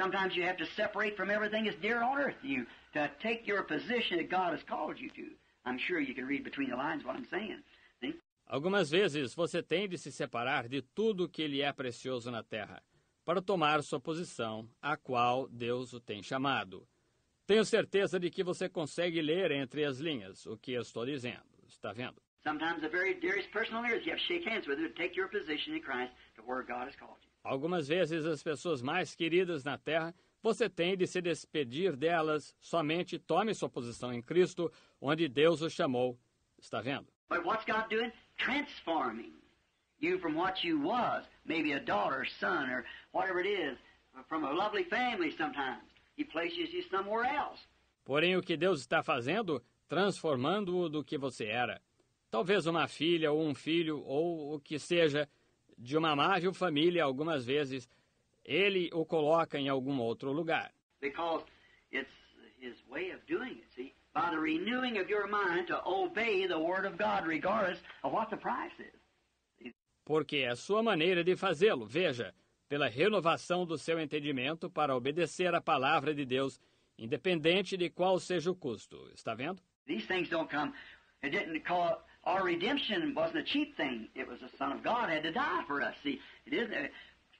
Sometimes you have to separate from everything that's dear on earth to you to take your position that God has called you to. I'm sure you can read between the lines what I'm saying. See? Algumas vezes você tem de se separar de tudo que lhe é precioso na terra para tomar sua posição a qual Deus o tem chamado. Tenho certeza de que você consegue ler entre as linhas o que eu estou dizendo. Está vendo? Sometimes the very dearest person on earth you have to shake hands with to take your position in Christ to where God has called you. Algumas vezes as pessoas mais queridas na terra, você tem de se despedir delas, somente tome sua posição em Cristo, onde Deus o chamou. Está vendo? But what's God doing? Transforming you from what you was, maybe a daughter, son, or whatever it is, from a lovely family sometimes. He places you somewhere else. Porém, o que Deus está fazendo? Transformando-o do que você era. Talvez uma filha ou um filho, ou o que seja, de uma amável família, algumas vezes, ele o coloca em algum outro lugar. Because it's his way of doing it, see? By the renewing of your mind to obey the word of God, regardless of what the price is. Porque é a sua maneira de fazê-lo, veja, pela renovação do seu entendimento para obedecer a palavra de Deus, independente de qual seja o custo. Está vendo? These things don't come. It didn't call. Our redemption wasn't a cheap thing. It was the Son of God had to die for us. See, it isn't.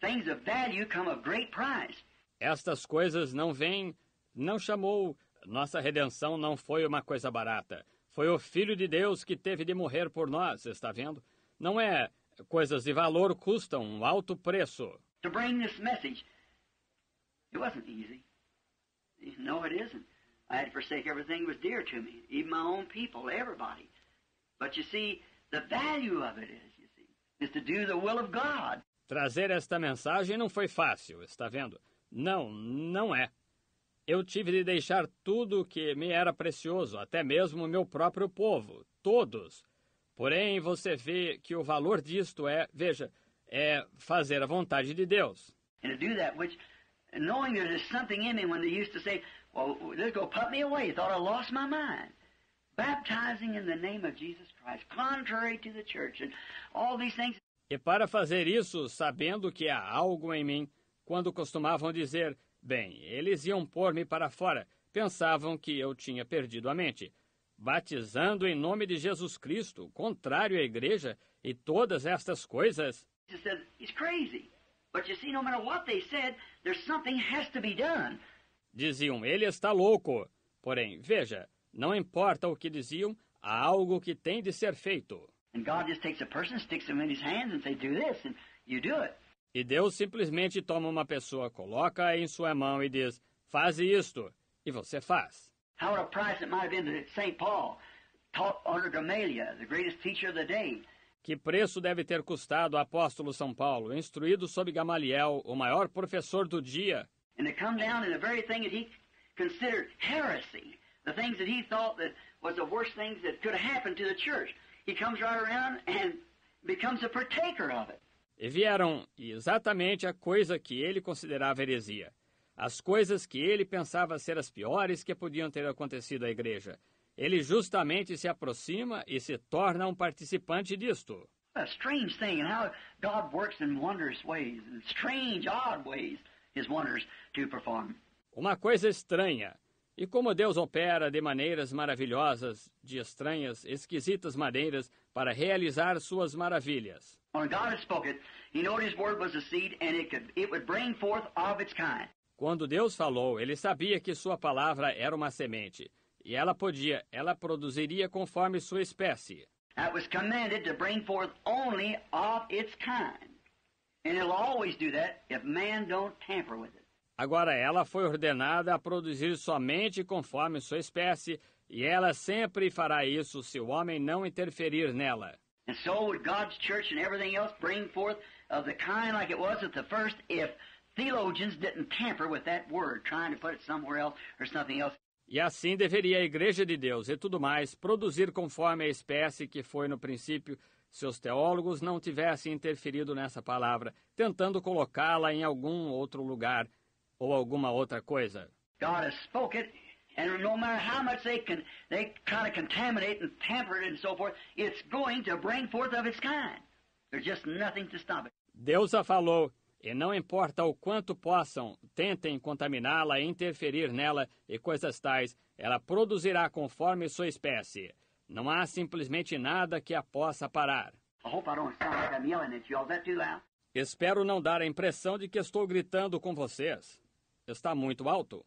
Things of value come of great price. Estas coisas não vêm, não chamou. Nossa redenção não foi uma coisa barata. Foi o Filho de Deus que teve de morrer por nós. Está vendo? Não é coisas de valor, custam um alto preço. To bring this message, it wasn't easy. No, it isn't. I had to forsake everything that was dear to me, even my own people, everybody. But you see, the value of it is, you see, is to do the will of God. Trazer esta mensagem não foi fácil, está vendo? Não é. Eu tive de deixar tudo o que me era precioso, até mesmo o meu próprio povo, todos. Porém, você vê que o valor disto é, veja, é fazer a vontade de Deus. And to do that, which, knowing there's something in me when they used to say, well, they'll go put me away, thought I lost my mind. Baptizing in the name of Jesus Christ, contrary to the church, and all these things. E para fazer isso, sabendo que há algo em mim, quando costumavam dizer, bem, eles iam pôr-me para fora, pensavam que eu tinha perdido a mente. Batizando em nome de Jesus Cristo, contrário à igreja e todas estas coisas. Jesus said, he's crazy. But you see, no matter what they said, there's something has to be done. Diziam, ele está louco. Porém, veja, não importa o que diziam, há algo que tem de ser feito. E Deus simplesmente toma uma pessoa, coloca em sua mão e diz, faze isto, e você faz. Que preço deve ter custado o apóstolo São Paulo, instruído sob Gamaliel, o maior professor do dia? E ele cai na mesma coisa que ele considerava heresia. The things that he thought that was the worst things that could have happened to the church. He comes right around and becomes a partaker of it. E vieram exatamente a coisa que ele considerava heresia. As coisas que ele pensava ser as piores que podiam ter acontecido à igreja. Ele justamente se aproxima e se torna um participante disto. A strange thing and how God works in wondrous ways, in strange, odd ways, his wonders to perform. Uma coisa estranha. E como Deus opera de maneiras maravilhosas, de estranhas, esquisitas maneiras para realizar suas maravilhas. Quando Deus falou, ele sabia que sua palavra era uma semente, e ela produziria conforme sua espécie. That was commanded to bring forth only of its kind. And it'll always do that if man don't tamper with it. Agora ela foi ordenada a produzir somente conforme sua espécie, e ela sempre fará isso se o homem não interferir nela. And so would God's church and everything else bring forth of the kind like it was at the first if theologians didn't tamper with that word, trying to put it somewhere else or something else. E assim deveria a Igreja de Deus e tudo mais produzir conforme a espécie que foi no princípio, se os teólogos não tivessem interferido nessa palavra, tentando colocá-la em algum outro lugar ou alguma outra coisa. God has spoken it, and no matter how much they try to contaminate and tamper it and so forth, it's going to bring forth of its kind. There's just nothing to stop it. Deus a falou. E não importa o quanto possam, tentem contaminá-la, interferir nela e coisas tais, ela produzirá conforme sua espécie. Não há simplesmente nada que a possa parar. Espero não dar a impressão de que estou gritando com vocês. Está muito alto.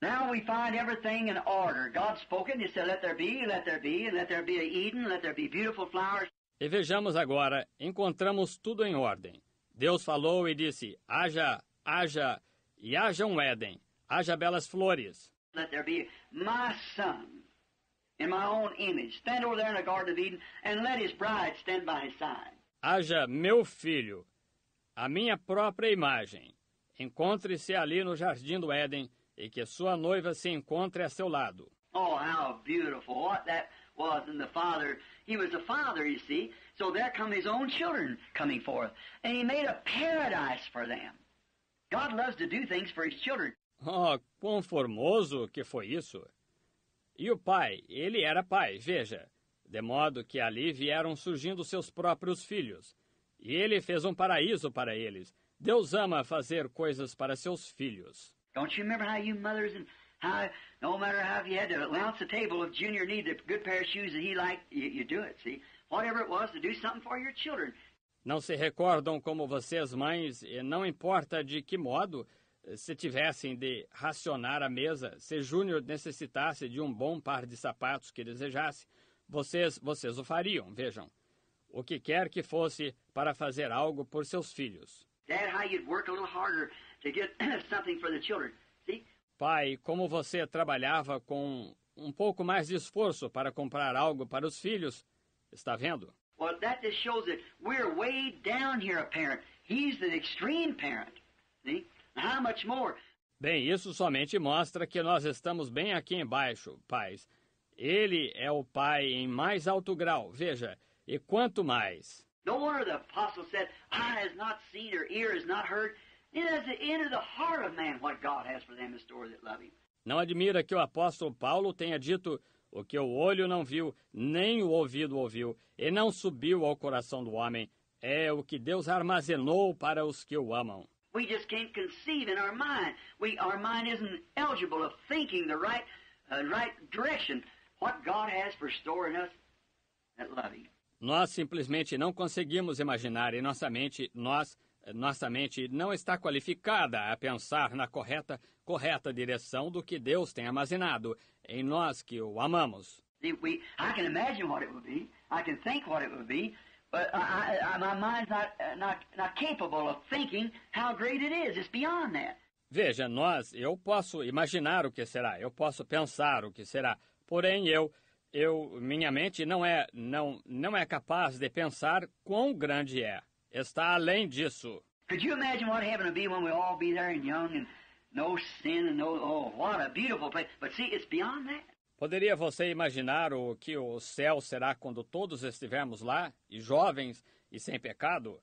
Now we find everything in order. God spoke it, he said, let there be, let there be, let there be an Eden, let there be beautiful flowers. E vejamos agora, encontramos tudo em ordem. Deus falou e disse, haja, haja, e haja um Éden, haja belas flores. Let there be my son, in my own image, stand over there in the Garden of Eden, and let his bride stand by his side. Haja meu filho, a minha própria imagem, encontre-se ali no jardim do Éden, e que sua noiva se encontre a seu lado. Oh, how beautiful, what that... was and the father, he was the father, you see, so there come his own children coming forth, and he made a paradise for them. God loves to do things for his children. Oh, quão formoso que foi isso! E o pai, ele era pai, veja, de modo que ali vieram surgindo seus próprios filhos, e ele fez um paraíso para eles. Deus ama fazer coisas para seus filhos. Don't you remember how you mothers and no matter how you had to lounge the table of junior need the good pair of shoes that he liked, you do it, see? Whatever it was to do something for your children. Não se recordam como vocês, mães, e não importa de que modo, se tivessem de racionar a mesa, se Júnior necessitasse de um bom par de sapatos que desejasse, vocês o fariam, vejam. O que quer que fosse para fazer algo por seus filhos. Dad, how you'd work a little harder to get something for the children, see? Pai, como você trabalhava com um pouco mais de esforço para comprar algo para os filhos, está vendo? Well, that just shows that we're way down here a parent. He's an extreme parent. See? How much more? Bem, isso somente mostra que nós estamos bem aqui embaixo, pais. Ele é o pai em mais alto grau, veja, e quanto mais. No wonder the apostle said, eye has not seen or ear has not heard. Não admira que o apóstolo Paulo tenha dito o que o olho não viu, nem o ouvido ouviu, e não subiu ao coração do homem. É o que Deus armazenou para os que o amam. Nós simplesmente não conseguimos imaginar em nossa mente, nossa mente não está qualificada a pensar na correta direção do que Deus tem armazenado em nós que o amamos. Veja, eu posso imaginar o que será, eu posso pensar o que será, porém minha mente não é capaz de pensar quão grande é. Está além disso. Could you imagine what heaven would be when we all be there and young and no sin and oh, what a beautiful place. But see, it's beyond that. Poderia você imaginar o que o céu será quando todos estivermos lá, e jovens e sem pecado?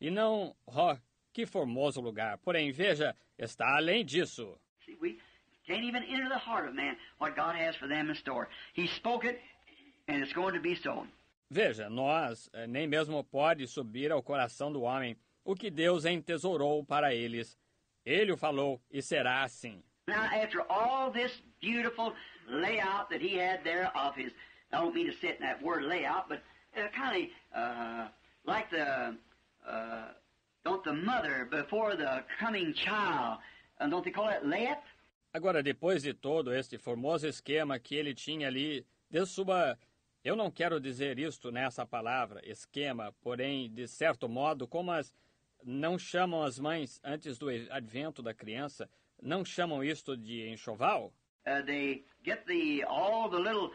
E não, oh, que formoso lugar. Porém, veja, está além disso. See, we can't even enter the heart of man what God has for them in store. He spoke it and it's going to be so. Veja, nós nem mesmo pode subir ao coração do homem o que Deus entesourou para eles. Ele o falou e será assim. Now, after all this beautiful layout that he had there of his, I don't mean to say that word layout, but kind of like the don't the mother before the coming child, don't they call it layup? Agora, depois de todo este formoso esquema que ele tinha ali, de sua... Eu não quero dizer isto nessa palavra, esquema, porém, de certo modo, como as não chamam as mães, antes do advento da criança, não chamam isto de enxoval? They get all the little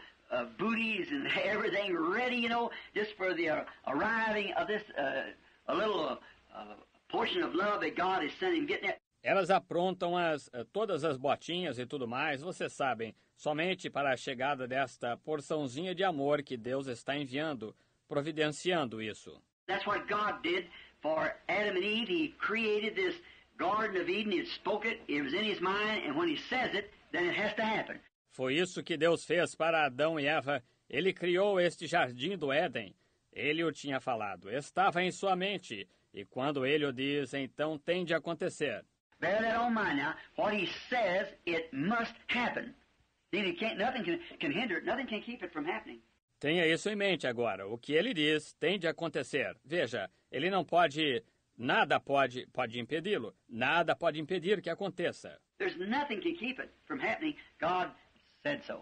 booties and everything ready, you know, just for the arriving of this a little portion of love that God is sending, getting it. Elas aprontam todas as botinhas e tudo mais, vocês sabem, somente para a chegada desta porçãozinha de amor que Deus está enviando, providenciando isso. That's what God did for Adam and Eve. He created this Garden of Eden. He spoke it. It was in his mind, and when he says it, then it has to happen. Foi isso que Deus fez para Adão e Eva. Ele criou este jardim do Éden. Ele o tinha falado. Estava em sua mente. E quando ele o diz, então tem de acontecer. Bear that on mind now. What he says, it must happen. Nothing can hinder it. Nothing can keep it from happening. Tenha isso em mente agora. O que ele diz tem de acontecer. Veja, ele não pode... Nada pode impedi-lo. Nada pode impedir que aconteça. There's nothing can keep it from happening. God said so.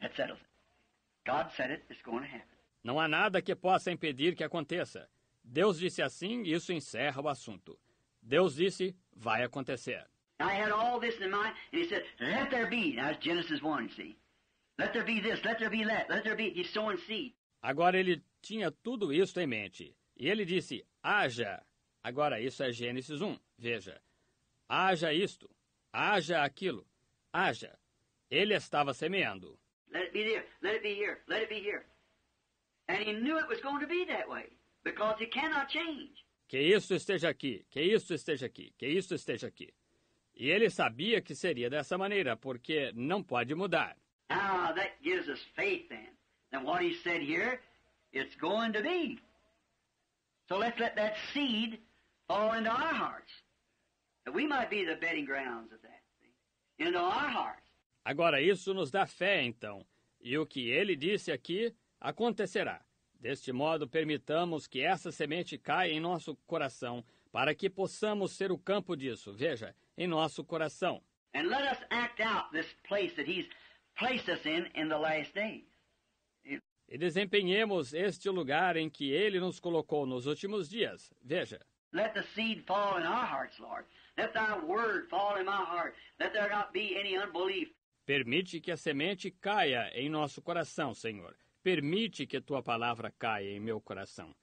That settles it. God said it, it's going to happen. Não há nada que possa impedir que aconteça. Deus disse assim, isso encerra o assunto. Deus disse, vai acontecer. I had all this in mind, and he said, let there be. Now it's Genesis 1, you see. Let there be this, let there be that, let there be, he's sowing seed. Agora ele tinha tudo isso em mente. E ele disse, haja. Agora isso é Gênesis 1, veja. Haja isto, haja aquilo, haja. Ele estava semeando. Let it be there, let it be here, let it be here. And he knew it was going to be that way, because he cannot change. Que isso esteja aqui, que isso esteja aqui, que isso esteja aqui. E ele sabia que seria dessa maneira, porque não pode mudar. Now that gives us faith then. And what he said here, it's going to be. So let's let that seed fall into our hearts. That we might be the bedding grounds of that. See? Into our hearts. Agora isso nos dá fé então. E o que ele disse aqui acontecerá. Deste modo permitamos que essa semente caia em nosso coração para que possamos ser o campo disso. Veja, em nosso coração. And let us act out this place that he's placed us in the last days. E desempenhemos este lugar em que Ele nos colocou nos últimos dias. Veja. Let the seed fall in our hearts, Lord. Let thy word fall in my heart. Let there not be any unbelief. Permite que a semente caia em nosso coração, Senhor. Permite que tua palavra caia em meu coração.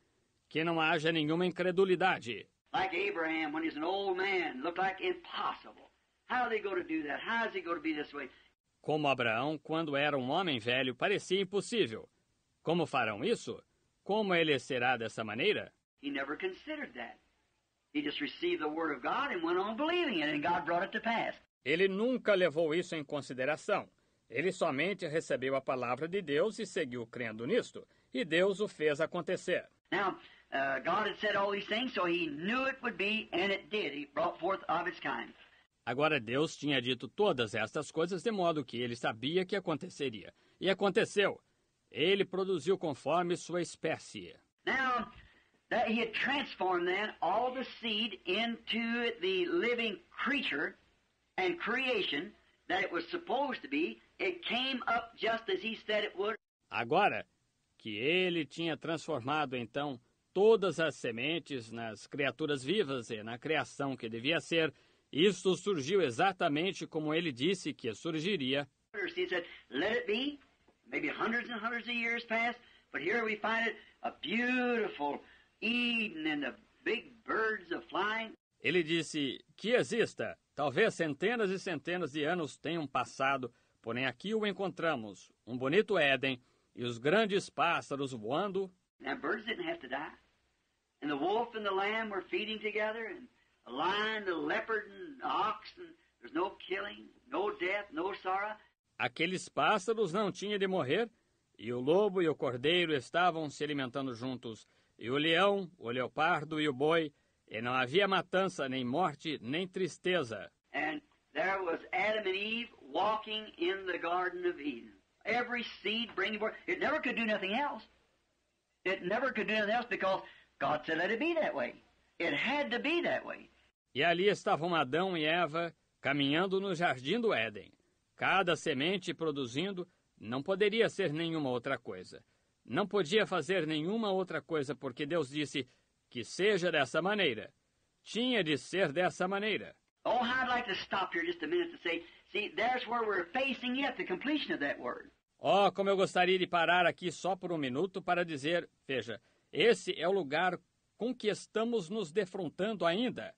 Que não haja nenhuma incredulidade. Like Abraham, when he's an old man, looked like impossible. How are they going to do that? How is it going to be this way? Como Abraão, quando era um homem velho, parecia impossível. Como farão isso? Como ele será dessa maneira? He never considered that. He just received the word of God and went on believing it, and God brought it to pass. Ele nunca levou isso em consideração. Ele somente recebeu a palavra de Deus e seguiu crendo nisto, e Deus o fez acontecer. Now, God had said all these things, so he knew it would be, and it did. He brought forth of its kind. Agora Deus tinha dito todas estas coisas de modo que ele sabia que aconteceria. E aconteceu. Ele produziu conforme sua espécie. Now that he had transformed then all the seed into the living creature and creation that it was supposed to be, it came up just as he said it would. Agora que ele tinha transformado então todas as sementes nas criaturas vivas e na criação que devia ser, isso surgiu exatamente como ele disse que surgiria. He said, let it be. Maybe hundreds and hundreds of years passed, but here we find it, a beautiful Eden and the big birds are flying. Ele disse que exista. Talvez centenas e centenas de anos tenham passado, porém aqui o encontramos, um bonito Éden e os grandes pássaros voando. Now birds didn't have to die. And the wolf and the lamb were feeding together, and the lion, the leopard, and the ox, and there's no killing, no death, no sorrow. Aqueles pássaros não tinham de morrer, e o lobo e o cordeiro estavam se alimentando juntos, e o leão, o leopardo e o boi, e não havia matança, nem morte, nem tristeza. And there was Adam and Eve walking in the Garden of Eden. Every seed bringing forth. It never could do nothing else. It never could do nothing else because God said let it be that way. It had to be that way. E ali estavam Adão e Eva caminhando no jardim do Éden. Cada semente produzindo não poderia ser nenhuma outra coisa. Não podia fazer nenhuma outra coisa, porque Deus disse que seja dessa maneira. Tinha de ser dessa maneira. Oh, I'd like to stop here just a minute to say, see, there's where we're facing yet the completion of that word. Oh, como eu gostaria de parar aqui só por um minuto para dizer, veja, esse é o lugar com que estamos nos defrontando ainda,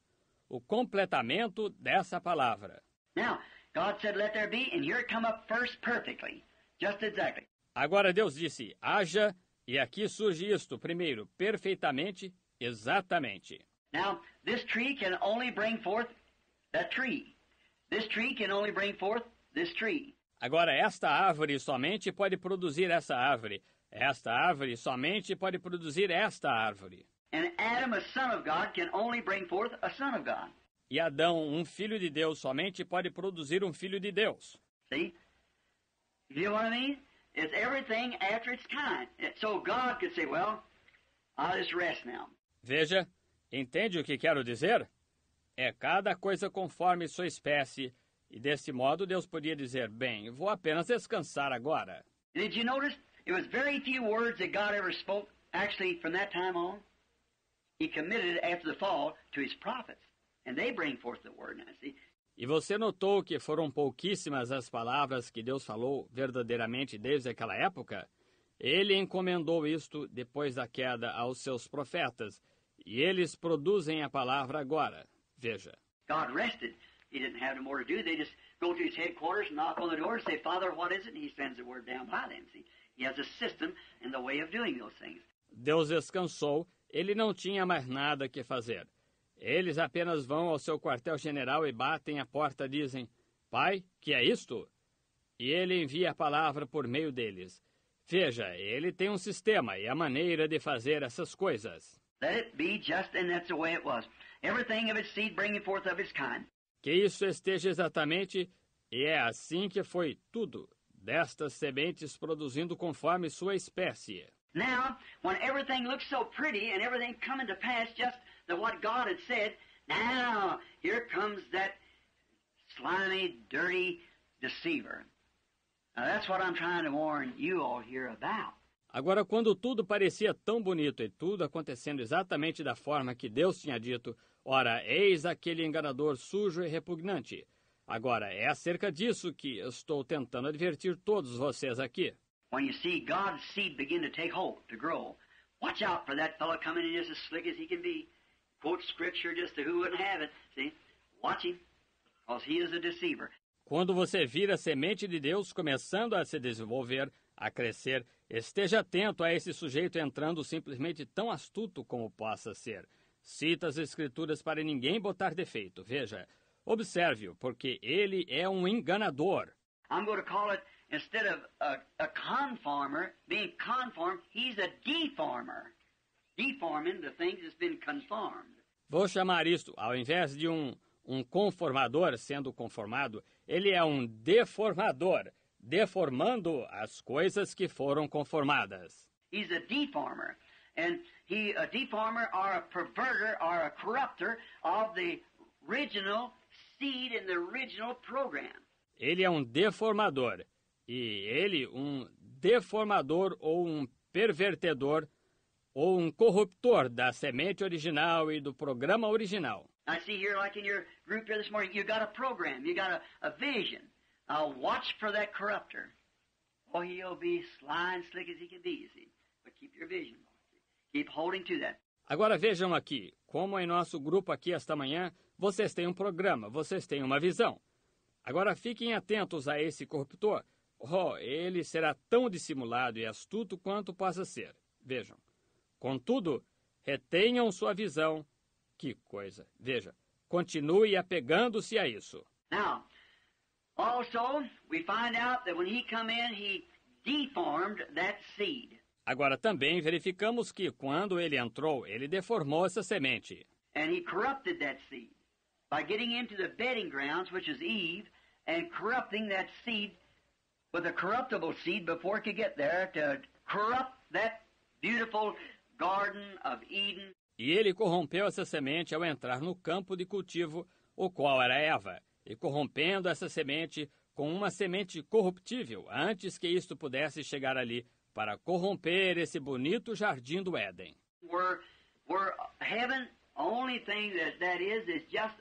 o completamento dessa palavra. Now, God said, let there be, and here come up first perfectly, just exactly. Agora Deus disse, haja, e aqui surge isto, primeiro, perfeitamente, exatamente. Now, this tree can only bring forth that tree. This tree can only bring forth this tree. Agora, esta árvore somente pode produzir essa árvore. Esta árvore somente pode produzir esta árvore. And Adam, a son of God, can only bring forth a son of God. E Adão, um filho de Deus, somente pode produzir um filho de Deus. See? You know what I mean? It's everything after its kind. So God could say, well, I'll just rest now. Veja, entende o que quero dizer? É cada coisa conforme sua espécie. E desse modo Deus podia dizer, bem, vou apenas descansar agora. Did you notice? It was very few words that God ever spoke. Actually, from that time on, he committed it after the fall to his prophets. And they bring forth the word now, see? E você notou que foram pouquíssimas as palavras que Deus falou verdadeiramente desde aquela época? Ele encomendou isto depois da queda aos seus profetas, e eles produzem a palavra agora. Veja. God rested. He didn't have no more to do. They just go to his headquarters, knock on the door, and say, Father, what is it? And he sends the word down by them. See? He has a system and the way of doing those things. Deus descansou. Ele não tinha mais nada que fazer. Eles apenas vão ao seu quartel-general e batem a porta, dizem, Pai, que é isto? E ele envia a palavra por meio deles. Veja, ele tem um sistema e a maneira de fazer essas coisas. Let it be just and that's the way it was. Everything of its seed bringing forth of its kind. Que isso esteja exatamente, e é assim que foi tudo, destas sementes produzindo conforme sua espécie. Now, when everything looks so pretty and everything coming to pass just the what God had said, now here comes that slimy, dirty deceiver. Now that's what I'm trying to warn you all here about. Agora, quando tudo parecia tão bonito e tudo acontecendo exatamente da forma que Deus tinha dito, ora, eis aquele enganador sujo e repugnante. Agora, é acerca disso que estou tentando advertir todos vocês aqui. When you see God's seed begin to take hold, to grow, watch out for that fellow coming in just as slick as he can be. Quote scripture just to who wouldn't have it. See? Watch him, because he is a deceiver. Quando você vir a semente de Deus começando a se desenvolver, a crescer, esteja atento a esse sujeito entrando simplesmente tão astuto como possa ser. Cita as Escrituras para ninguém botar defeito. Veja, observe-o, porque ele é um enganador. I'm going to call it, instead of a conformer, being conformed, he's a deformer. Deforming the things that's been conformed. Vou chamar isto, ao invés de um conformador sendo conformado, ele é um deformador, deformando as coisas que foram conformadas. He's a deformer. And he, a deformer or a perverter or a corrupter of the original seed in the original program. Ele é um deformador. E ele, um deformador ou um pervertedor ou um corruptor da semente original e do programa original. I see here, like in your group here this morning, you got a program, you got a vision. I'll watch for that corruptor. Oh, he'll be sly and slick as he can be, see. But keep your vision. Keep holding to that. Agora vejam aqui, como em nosso grupo aqui esta manhã, vocês têm um programa, vocês têm uma visão. Agora fiquem atentos a esse corruptor. Oh, ele será tão dissimulado e astuto quanto possa ser. Vejam. Contudo, retenham sua visão. Que coisa. Veja, continue apegando-se a isso. Now, also, we find out that when he come in, he deformed that seed. Agora também verificamos que quando ele entrou, ele deformou essa semente. And he corrupted that seed by getting into the bedding grounds, which is Eve, and corrupting that seed with a corruptible seed before it could get there to corrupt that beautiful garden of Eden. E ele corrompeu essa semente ao entrar no campo de cultivo, o qual era Eva, e corrompendo essa semente com uma semente corruptível, antes que isto pudesse chegar ali para corromper esse bonito jardim do Éden. Where heaven Only thing that is just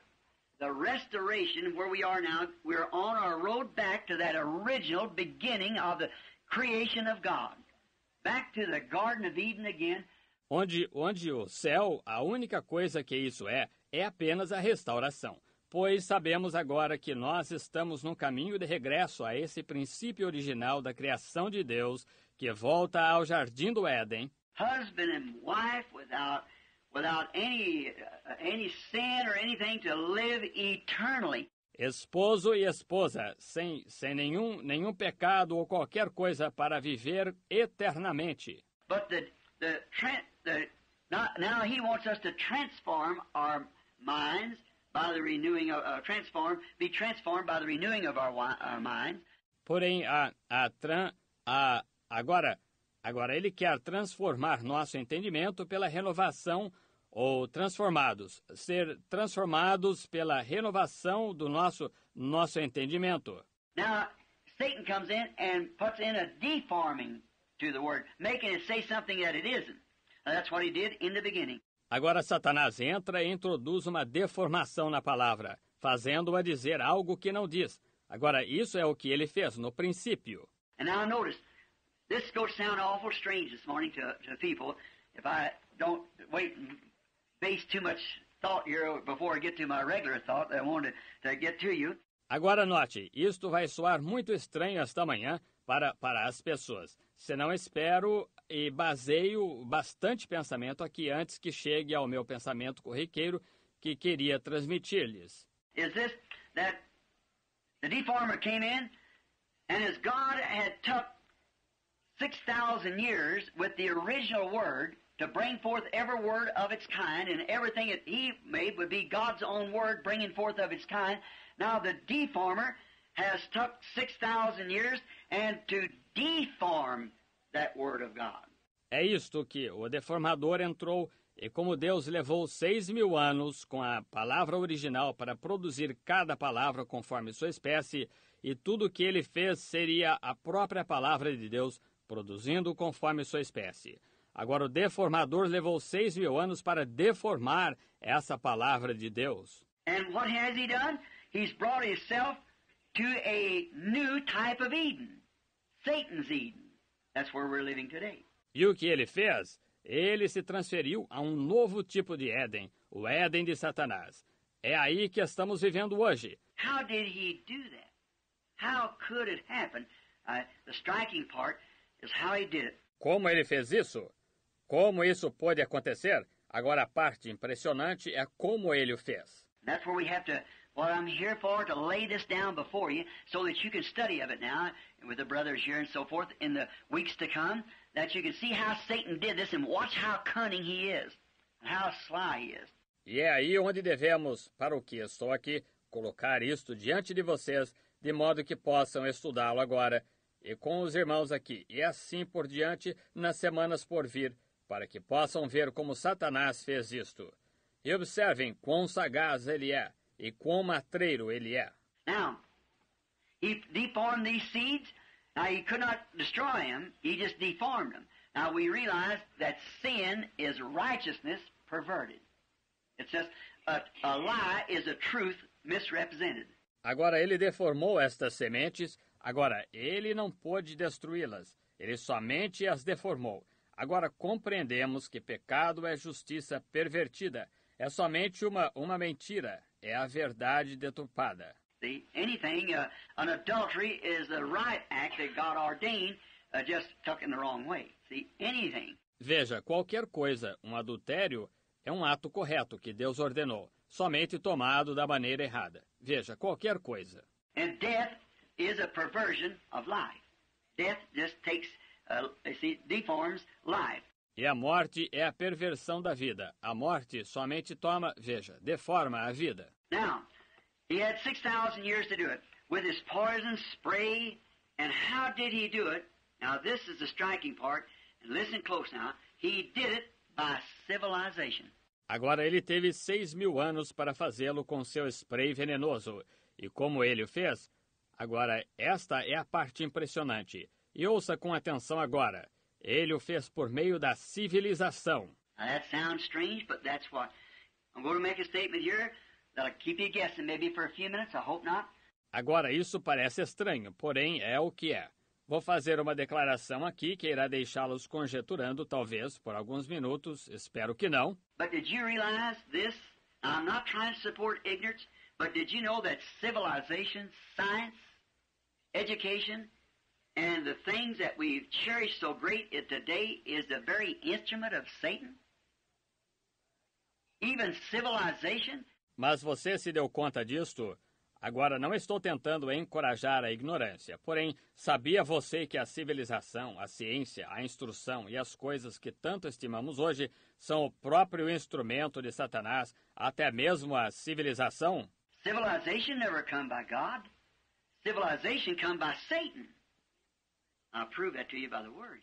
the restoration where we are now. We're on our road back to that original beginning of the creation of God. Back to the Garden of Eden again. Onde o céu, a única coisa que isso é apenas a restauração. Pois sabemos agora que nós estamos num caminho de regresso a esse princípio original da criação de Deus, que volta ao Jardim do Éden. Husband and wife without any sin or anything to live eternally. Esposo e esposa, sem nenhum pecado ou qualquer coisa para viver eternamente. But now he wants us to transform our minds by the renewing of be transformed by the renewing of our minds. Porém agora ele quer transformar nosso entendimento pela renovação ou ser transformados pela renovação do nosso entendimento. Now Satan comes in and puts in a deforming to the word, making it say something that it isn't. And that's what he did in the beginning. Agora Satanás entra e introduz uma deformação na palavra, fazendo-a dizer algo que não diz. Agora, isso é o que ele fez no princípio. And now notice, this is going to sound awful strange this morning to people. If I don't wait and base too much thought here before I get to my regular thought that I wanted to get to you. Agora note, isto vai soar muito estranho esta manhã para as pessoas. Senão espero e baseio bastante pensamento aqui antes que chegue ao meu pensamento corriqueiro que queria transmitir-lhes. Is this that the deformer came in and as God had took 6,000 years with the original word to bring forth every word of its kind and everything that he made would be God's own word bringing forth of its kind. Now the deformer has took 6,000 years and to deform that word of God. É isto que o deformador entrou, e como Deus levou 6.000 anos com a palavra original para produzir cada palavra conforme sua espécie, e tudo o que ele fez seria a própria palavra de Deus produzindo conforme sua espécie. Agora o deformador levou 6.000 anos para deformar essa palavra de Deus. And what has he done? He's brought himself to a new type of Eden. Satan's Eden. That's where we're living today. E o que ele fez? Ele se transferiu a um novo tipo de Éden, o Éden de Satanás. É aí que estamos vivendo hoje. How did he do that? How could it happen? The striking part is how he did it. Como ele fez isso? Como isso pode acontecer? Agora a parte impressionante é como ele o fez. That's where we have to what I'm here for, to lay this down before you so that you can study of it now with the brothers here and so forth in the weeks to come, that you can see how Satan did this and watch how cunning he is and how sly he is. E é aí onde devemos, para o que estou aqui, colocar isto diante de vocês, de modo que possam estudá-lo agora e com os irmãos aqui, e assim por diante nas semanas por vir, para que possam ver como Satanás fez isto. E observem quão sagaz ele é. E quão matreiro ele é. Now, he deformed these seeds. Now, he could not destroy them. He just deformed them. Now, we realize that sin is righteousness perverted. It's just a lie is a truth misrepresented. Agora, ele deformou estas sementes. Agora, ele não pôde destruí-las. Ele somente as deformou. Agora, compreendemos que pecado é justiça pervertida. É somente uma mentira. É a verdade deturpada. An adultery is the right act that God ordained, just took in the wrong way. See, anything. Veja, qualquer coisa, um adultério é um ato correto que Deus ordenou, somente tomado da maneira errada. Veja, qualquer coisa. And death is a perversion of life. Death just takes, deforms life. E a morte é a perversão da vida. A morte somente deforma a vida. Now, he had 6,000 years to do it with his poison spray, and how did he do it? Now, this is the striking part, and listen close now. He did it by civilization. Agora ele teve 6.000 anos para fazê-lo com seu spray venenoso. E como ele o fez? Agora, esta é a parte impressionante. E ouça com atenção agora. Ele o fez por meio da civilização. Now, that sounds strange, but that's what Agora, isso parece estranho, porém é o que é. Vou fazer uma declaração aqui que irá deixá-los conjeturando, talvez, por alguns minutos, espero que não. Mas você se deu conta disto? Agora, não estou tentando encorajar a ignorância, porém, sabia você que a civilização, a ciência, a instrução e as coisas que tanto estimamos hoje são o próprio instrumento de Satanás, até mesmo a civilização? Civilization never come by God. Civilization come by Satan. I'll prove that to you by the word.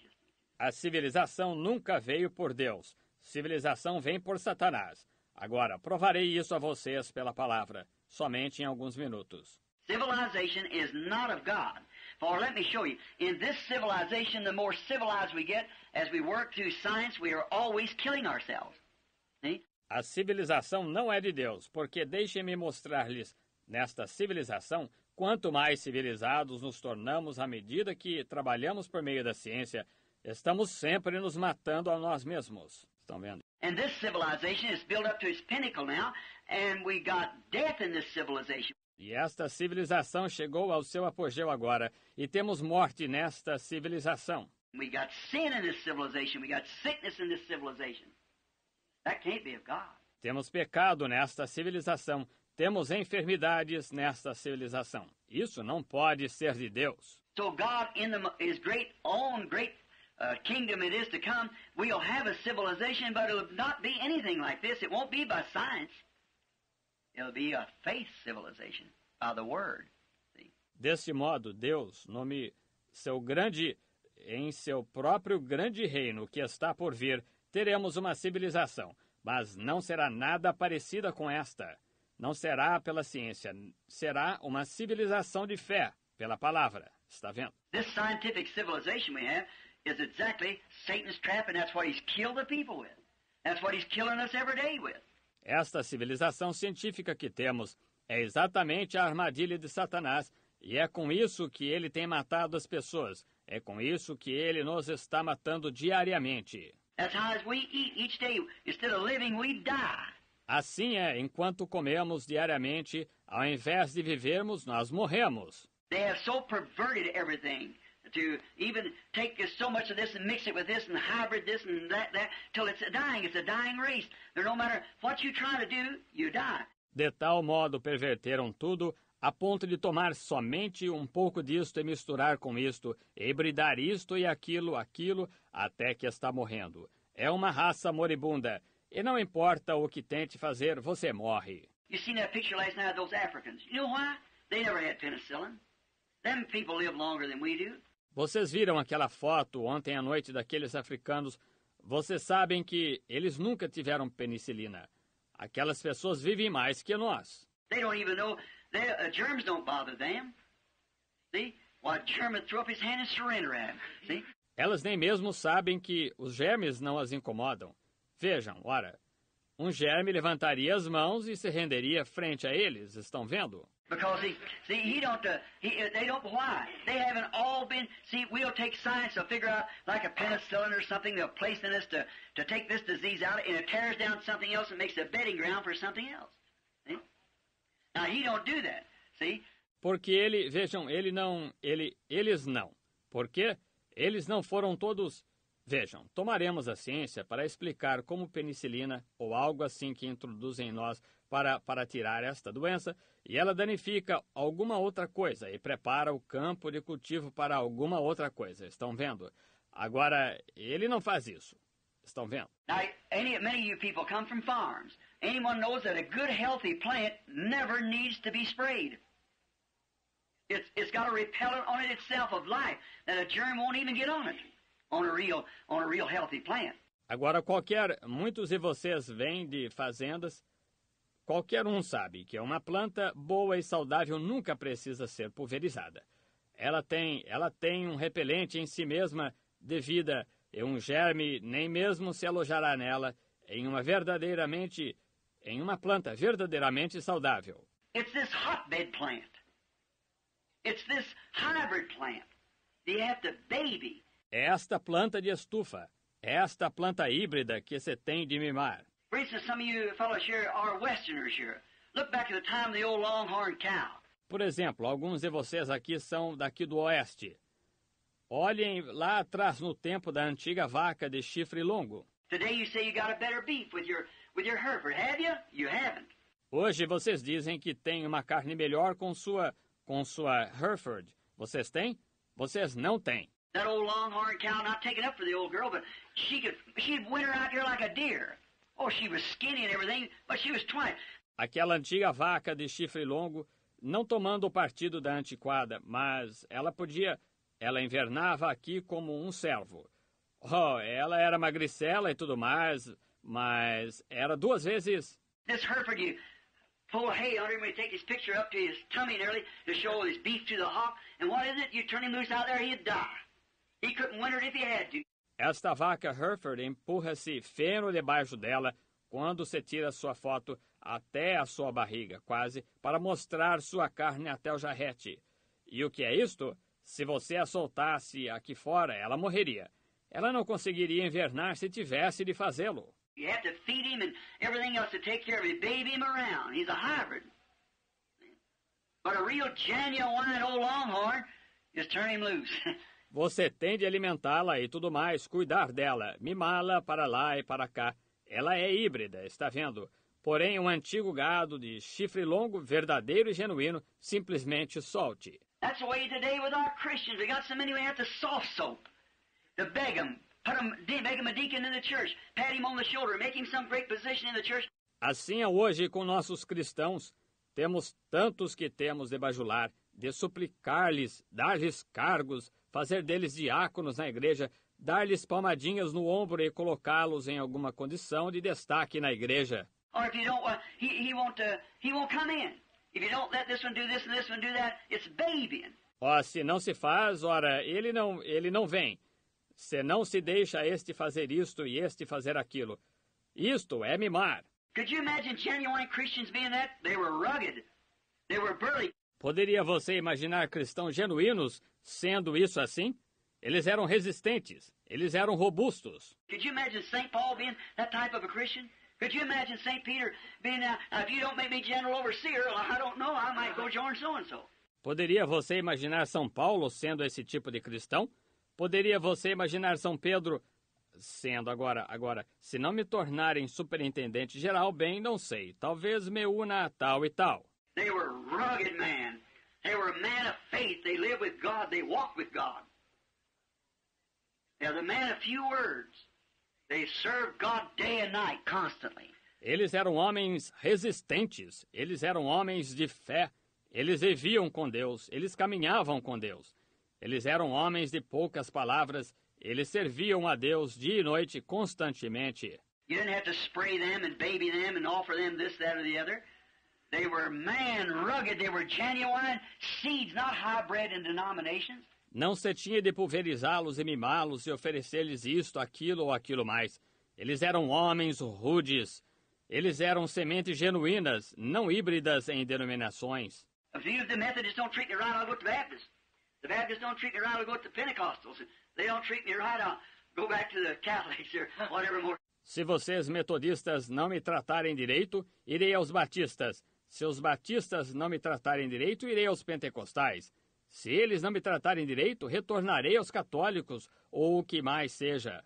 A civilização nunca veio por Deus. Civilização vem por Satanás. Agora, provarei isso a vocês pela palavra. Somente em alguns minutos. Civilization is not of God. For let me show you, in this civilization, the more civilized we get, as we work through science, we are always killing ourselves. See? A civilização não é de Deus, porque deixem-me mostrar-lhes, nesta civilização, quanto mais civilizados nos tornamos à medida que trabalhamos por meio da ciência, estamos sempre nos matando a nós mesmos. Estão vendo? And this civilization is built up to its pinnacle now, and we got death in this civilization. E esta civilização chegou ao seu apogeu agora, e temos morte nesta civilização. We got sin in this civilization, we got sickness in this civilization. That can't be of God. Temos pecado nesta civilização, temos enfermidades nesta civilização. Isso não pode ser de Deus. So God in his great own great kingdom it is to come, we'll have a civilization, but it'll not be anything like this. It won't be by science. It'll be a faith civilization by the word. See? Desse modo, Deus, em seu próprio grande reino que está por vir, teremos uma civilização, mas não será nada parecida com esta. Não será pela ciência, será uma civilização de fé, pela palavra. Está vendo? This scientific civilization we have is exactly Satan's trap, and that's what he's killed the people with. That's what he's killing us every day with. Esta civilização científica que temos é exatamente a armadilha de Satanás, e é com isso que ele tem matado as pessoas. É com isso que ele nos está matando diariamente. Assim é, enquanto comemos diariamente, ao invés de vivermos, nós morremos. They have so perverted everything. To even take so much of this and mix it with this and hybrid this and that, till it's a dying race. No matter what you try to do, you die. De tal modo perverteram tudo a ponto de tomar somente um pouco disto e misturar com isto, hibridar isto e aquilo, até que está morrendo. É uma raça moribunda, e não importa o que tente fazer, você morre. You seen that picture last night of those Africans? You know why? They never had penicillin. Them people live longer than we do. Vocês viram aquela foto ontem à noite daqueles africanos? Vocês sabem que eles nunca tiveram penicilina. Aquelas pessoas vivem mais que nós. Elas nem mesmo sabem que os germes não as incomodam. Vejam, ora, um germe levantaria as mãos e se renderia frente a eles, estão vendo? Because they don't know why. They haven't all been, see, we'll take science to figure out like a penicillin or something they'll place in us to take this disease out, and it tears down something else and makes a bedding ground for something else. See? Now, he don't do that, see? Porque eles não foram todos, vejam, tomaremos a ciência para explicar como penicilina ou algo assim que introduzem em nós para tirar esta doença, e ela danifica alguma outra coisa e prepara o campo de cultivo para alguma outra coisa. Estão vendo? Agora, ele não faz isso. Estão vendo? Now, many of you people come from farms. Anyone knows that a good healthy plant never needs to be sprayed. It's got a repellent on it itself of life that a germ won't even get on it. On a real healthy plant. Agora, muitos de vocês vêm de fazendas. Qualquer um sabe que uma planta boa e saudável nunca precisa ser pulverizada. Ela tem um repelente em si mesma devida, e um germe nem mesmo se alojará nela. Em uma verdadeiramente em uma planta verdadeiramente saudável. It's this hotbed plant. It's this hybrid plant. You have to baby. Esta planta de estufa, esta planta híbrida que você tem de mimar. For instance, some of you fellows here are Westerners here. Look back at the time of the old longhorn cow. Por exemplo, alguns de vocês aqui são daqui do Oeste. Olhem lá atrás no tempo da antiga vaca de chifre longo. Hoje vocês dizem que tem uma carne melhor com sua Hereford. Vocês têm? Vocês não têm. Aquela antiga vaca de chifre longo, não tomando o partido da antiquada, mas ela invernava aqui como um servo. Oh, ela era magricela e tudo mais, mas era duas vezes. This Hereford, you pull hay under him, you take his picture up to his tummy nearly to show his beef to the hawk, and what is it? You turn him loose out there, he'd die. He couldn't win it if he had to. Esta vaca Hereford empurra-se feno debaixo dela quando se tira sua foto até a sua barriga, quase, para mostrar sua carne até o jarrete. E o que é isto? Se você a soltasse aqui fora, ela morreria. Ela não conseguiria invernar se tivesse de fazê-lo. Você tem de alimentá-la e tudo mais, cuidar dela, mimá-la para lá e para cá. Ela é híbrida, está vendo? Porém, um antigo gado de chifre longo, verdadeiro e genuíno, simplesmente solte. That's the way today with our Christians. We got so many we have to soft soap. To beg him, make him a deacon in the church, pat him on the shoulder, make him some great position in the church. Assim é hoje com nossos cristãos. Temos tantos que temos de bajular, de suplicar-lhes, dar-lhes cargos, fazer deles diáconos na igreja, dar-lhes palmadinhas no ombro e colocá-los em alguma condição de destaque na igreja. Or if you don't, he won't come in. If you don't let this one do this and this one do that, it's babying. Ó, se não se faz, ora, ele não vem. Se não se deixa este fazer isto e este fazer aquilo. Isto é mimar. Could you imagine genuine Christians being that? They were rugged. They were burly. Poderia você imaginar cristãos genuínos sendo isso assim? Eles eram resistentes. Eles eram robustos. Could you imagine St. Paul being that type of a Christian? Could you imagine St. Peter being, if you don't make me general overseer, I don't know, I might go join so-and-so. Poderia você imaginar São Paulo sendo esse tipo de cristão? Poderia você imaginar São Pedro sendo agora, se não me tornarem superintendente geral, bem, não sei, talvez me una a tal e tal. They were rugged man. They were a man of faith. They lived with God. They walked with God. They were a man of few words. They served God day and night, constantly. Eles eram homens resistentes, eles eram homens de fé, eles viviam com Deus, eles caminhavam com Deus. Eles eram homens de poucas palavras, eles serviam a Deus dia e noite constantemente. You didn't have to spray them and baby them and offer them this, that, or the other. They were man rugged, they were genuine seeds, not hybrid in denominations. Não se tinha de pulverizá-los e mimá-los e oferecer-lhes isto, aquilo ou aquilo mais. Eles eram homens rudes. Eles eram sementes genuínas, não híbridas em denominações. Se vocês metodistas não me tratarem direito, irei aos batistas. Se os batistas não me tratarem direito, irei aos pentecostais. Se eles não me tratarem direito, retornarei aos católicos, ou o que mais seja.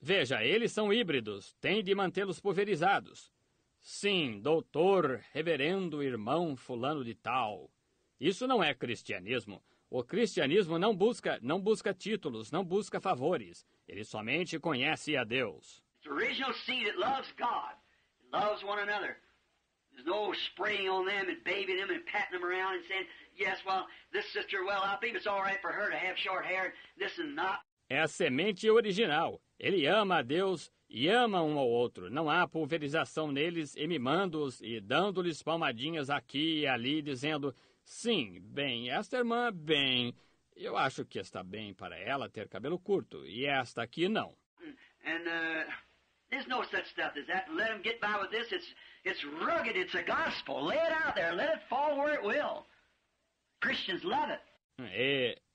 Veja, eles são híbridos, tem de mantê-los pulverizados. Sim, doutor, reverendo, irmão, fulano de tal. Isso não é cristianismo. O cristianismo não busca títulos, não busca favores. Ele somente conhece a Deus. É a semente original. Ele ama a Deus e amam um ao outro. Não há pulverização neles, e mimando-os e dando-lhes palmadinhas aqui e ali, dizendo, sim, bem, esta irmã, bem, eu acho que está bem para ela ter cabelo curto, e esta aqui não. There's no such stuff as that. Let them get by with this. It's rugged. It's a gospel. Lay it out there. Let it fall where it will. Christians love it.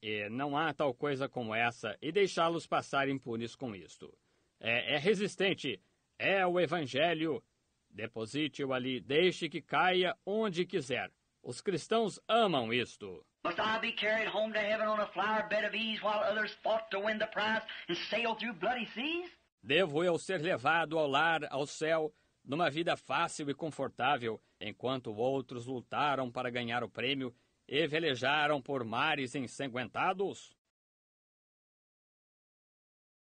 E não há tal coisa como essa e deixá-los passar impunes com isto. É resistente. É o evangelho. Deposite-o ali. Deixe que caia onde quiser. Os cristãos amam isto. Must I be carried home to heaven on a flower bed of ease while others fought to win the prize and sail through bloody seas? Devo eu ser levado ao lar, ao céu, numa vida fácil e confortável, enquanto outros lutaram para ganhar o prêmio e velejaram por mares ensanguentados?